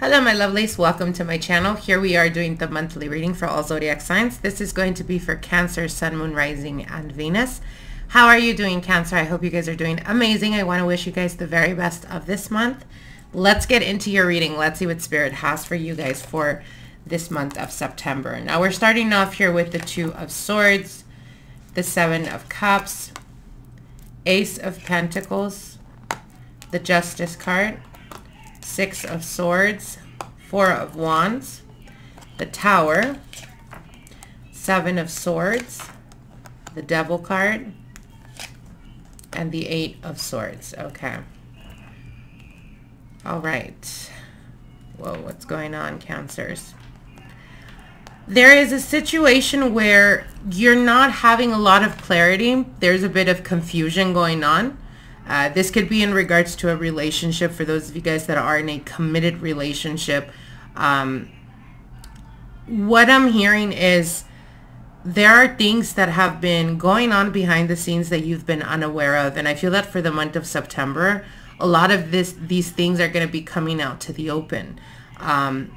Hello my lovelies, welcome to my channel. Here we are doing the monthly reading for all zodiac signs. This is going to be for Cancer, Sun, Moon, Rising, and Venus. How are you doing, Cancer? I hope you guys are doing amazing. I want to wish you guys the very best of this month. Let's get into your reading. Let's see what Spirit has for you guys for this month of September. Now we're starting off here with the Two of Swords, the Seven of Cups, Ace of Pentacles, the Justice card, Six of Swords, Four of Wands, the Tower, Seven of Swords, the Devil card, and the Eight of Swords. Okay. All right. Whoa, what's going on, Cancers? There is a situation where you're not having a lot of clarity. There's a bit of confusion going on. This could be in regards to a relationship for those of you guys that are in a committed relationship. What I'm hearing is there are things that have been going on behind the scenes that you've been unaware of. And I feel that for the month of September, a lot of these things are going to be coming out to the open and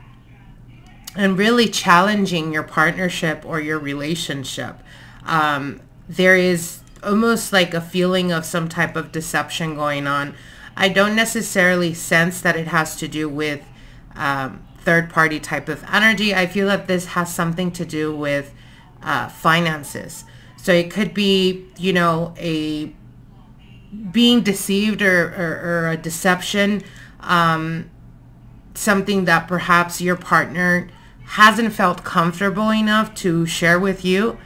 really challenging your partnership or your relationship. There is almost like a feeling of some type of deception going on. I don't necessarily sense that it has to do with third party type of energy. I feel that this has something to do with finances. So it could be, you know, a being deceived or a deception, something that perhaps your partner hasn't felt comfortable enough to share with you.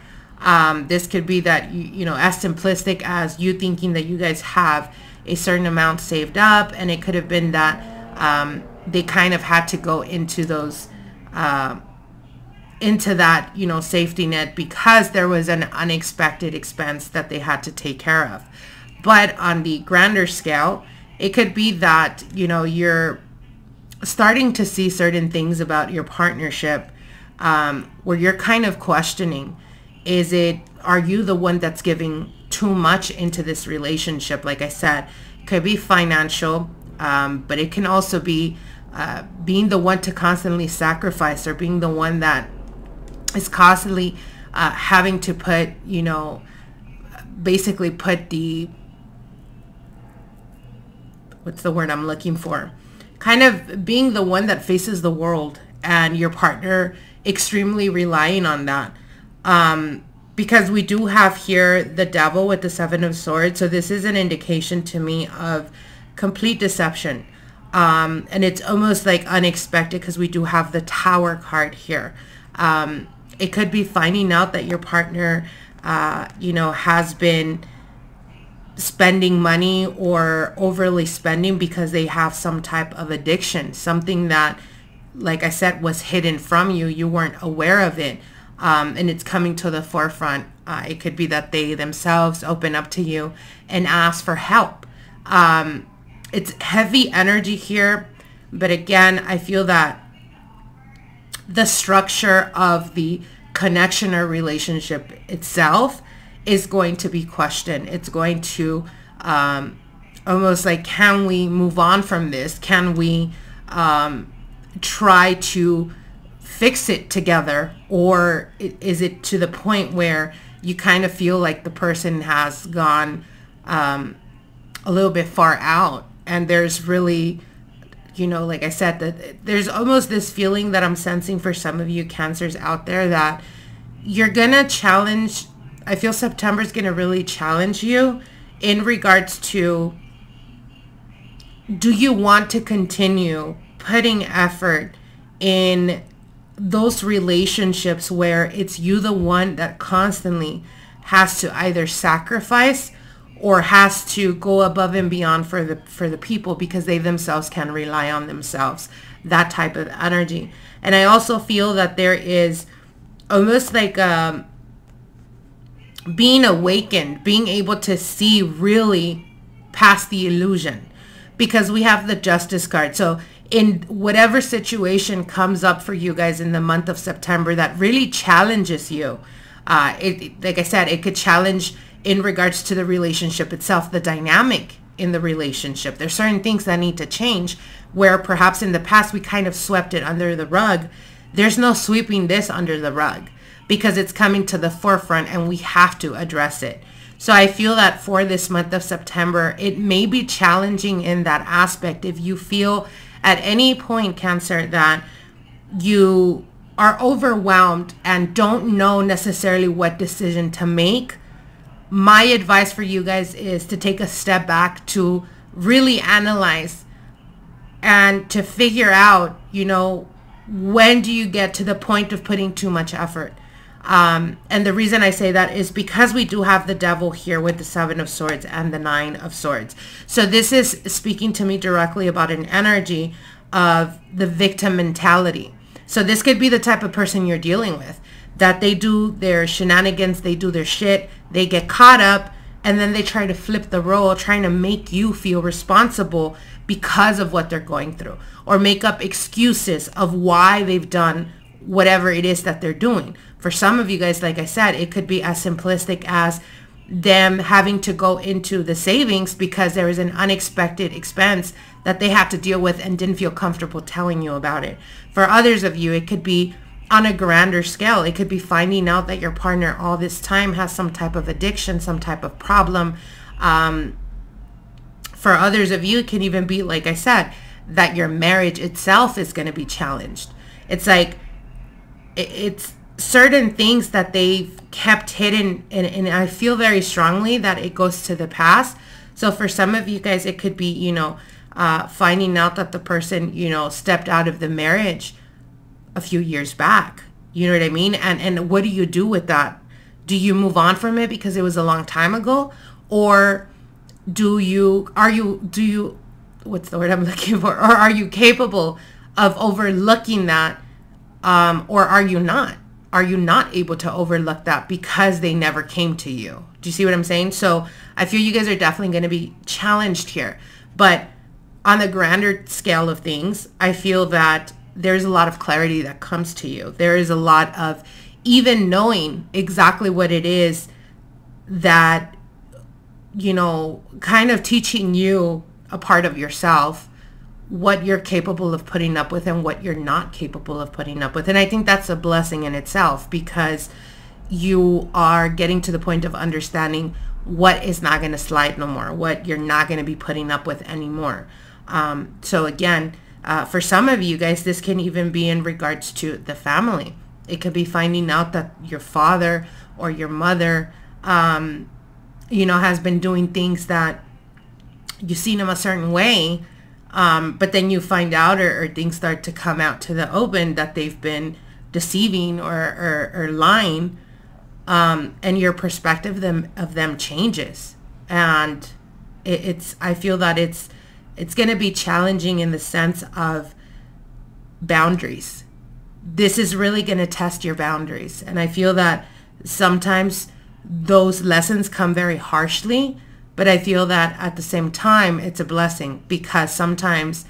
This could be that, you know, as simplistic as you thinking that you guys have a certain amount saved up, and it could have been that they kind of had to go into those, into that, you know, safety net because there was an unexpected expense that they had to take care of. But on the grander scale, it could be that, you know, you're starting to see certain things about your partnership where you're kind of questioning. Are you the one that's giving too much into this relationship? Like I said, it could be financial, but it can also be being the one to constantly sacrifice, or being the one that is constantly having to put, you know, basically put the, what's the word I'm looking for? Kind of being the one that faces the world, and your partner extremely relying on that. Because we do have here the Devil with the Seven of Swords. So this is an indication to me of complete deception. And it's almost like unexpected because we do have the Tower card here. It could be finding out that your partner, you know, has been spending money or overly spending because they have some type of addiction. Something that, like I said, was hidden from you. You weren't aware of it. And it's coming to the forefront. It could be that they themselves open up to you and ask for help. It's heavy energy here, but again, I feel that the structure of the connection or relationship itself is going to be questioned. It's going to almost like, can we move on from this? Can we try to fix it together, or is it to the point where you kind of feel like the person has gone a little bit far out, and there's really, you know, like I said, that there's almost this feeling that I'm sensing for some of you Cancers out there that you're gonna challenge. I feel September's gonna really challenge you in regards to, do you want to continue putting effort in those relationships where it's you the one that constantly has to either sacrifice or has to go above and beyond for the people because they themselves can rely on themselves, that type of energy. And I also feel that there is almost like being awakened, being able to see really past the illusion, because we have the Justice card. So in whatever situation comes up for you guys in the month of September that really challenges you, like I said, it could challenge in regards to the relationship itself, the dynamic in the relationship. There's certain things that need to change where perhaps in the past we kind of swept it under the rug. There's no sweeping this under the rug because it's coming to the forefront and we have to address it. So I feel that for this month of September, it may be challenging in that aspect. If you feel at any point, Cancer, that you are overwhelmed and don't know necessarily what decision to make, my advice for you guys is to take a step back, to really analyze and to figure out, you know, when do you get to the point of putting too much effort? And the reason I say that is because we do have the devil here with the 7 of Swords and the 9 of Swords. So this is speaking to me directly about an energy of the victim mentality. So this could be the type of person you're dealing with, that they do their shenanigans, they do their shit, they get caught up, and then they try to flip the role, trying to make you feel responsible because of what they're going through, or make up excuses of why they've done whatever it is that they're doing. For some of you guys, like I said, it could be as simplistic as them having to go into the savings because there is an unexpected expense that they have to deal with and didn't feel comfortable telling you about it. For others of you, it could be on a grander scale. It could be finding out that your partner all this time has some type of addiction, some type of problem. For others of you, it can even be, like I said, that your marriage itself is going to be challenged. It's like, it's certain things that they've kept hidden, and I feel very strongly that it goes to the past. So for some of you guys, it could be, you know, finding out that the person, you know, stepped out of the marriage a few years back, you know what I mean? And what do you do with that? Do you move on from it because it was a long time ago? Or are you capable of overlooking that? Or are you not able to overlook that because they never came to you? Do you see what I'm saying? So I feel you guys are definitely going to be challenged here, but on the grander scale of things, I feel that there's a lot of clarity that comes to you. There is a lot of even knowing exactly what it is that, you know, kind of teaching you a part of yourself, what you're capable of putting up with and what you're not capable of putting up with. And I think that's a blessing in itself because you are getting to the point of understanding what is not going to slide no more, what you're not going to be putting up with anymore. So again, for some of you guys, this can even be in regards to the family. It could be finding out that your father or your mother, you know, has been doing things that you've seen him a certain way. But then you find out or things start to come out to the open that they've been deceiving or lying, and your perspective of them changes. And I feel that it's going to be challenging in the sense of boundaries. This is really going to test your boundaries. And I feel that sometimes those lessons come very harshly. But I feel that at the same time, it's a blessing because sometimes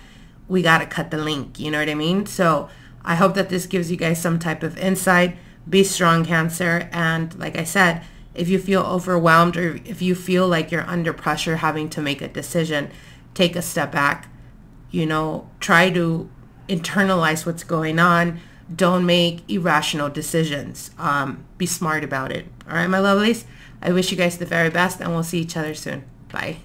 we got to cut the link. You know what I mean? So I hope that this gives you guys some type of insight. Be strong, Cancer. And like I said, if you feel overwhelmed or if you feel like you're under pressure having to make a decision, take a step back. You know, try to internalize what's going on. Don't make irrational decisions. Be smart about it. All right, my lovelies. I wish you guys the very best, and we'll see each other soon. Bye.